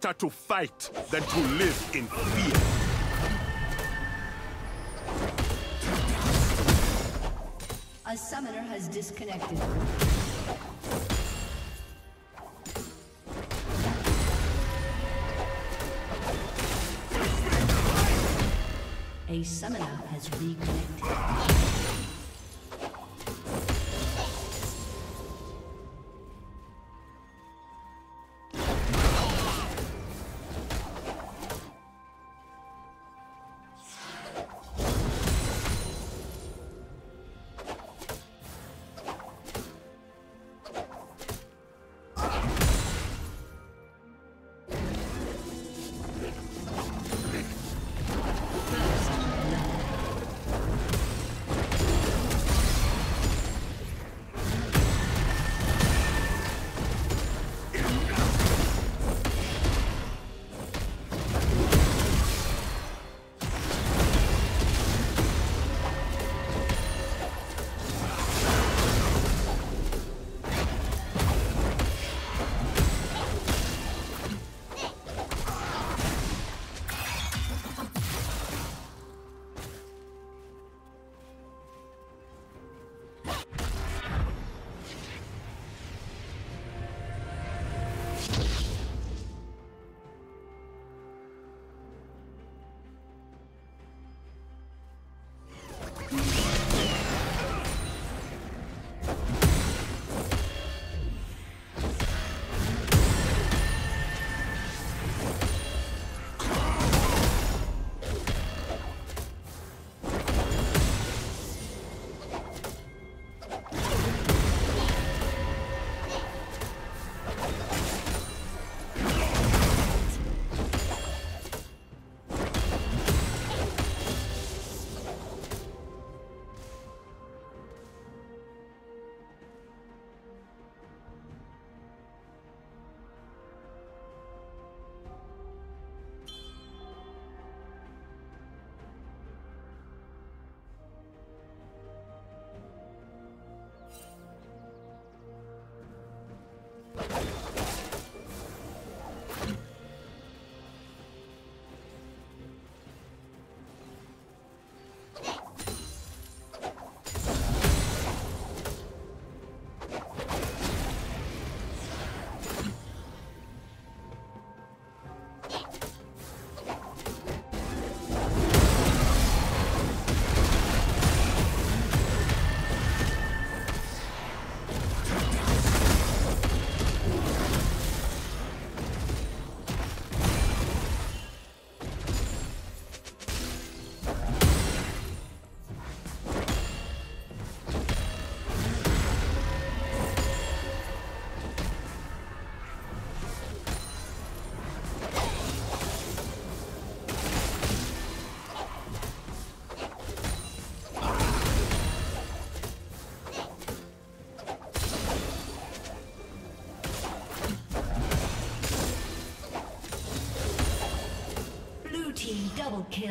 better to fight than to live in fear. A summoner has disconnected. A summoner has reconnected. Double kill.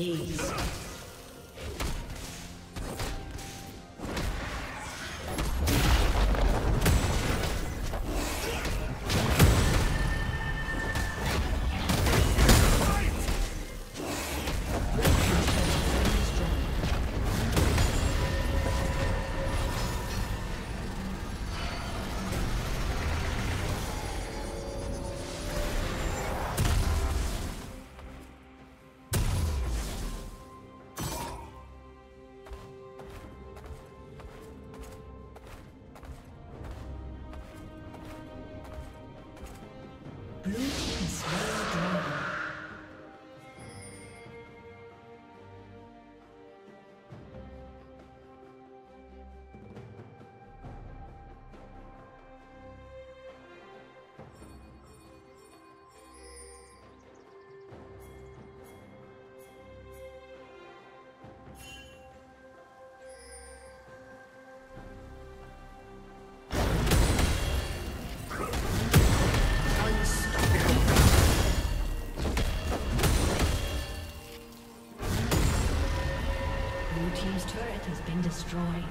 Ace. destroyed.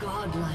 Godlike.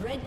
Red